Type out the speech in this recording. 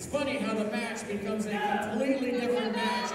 It's funny how the match becomes a completely different match.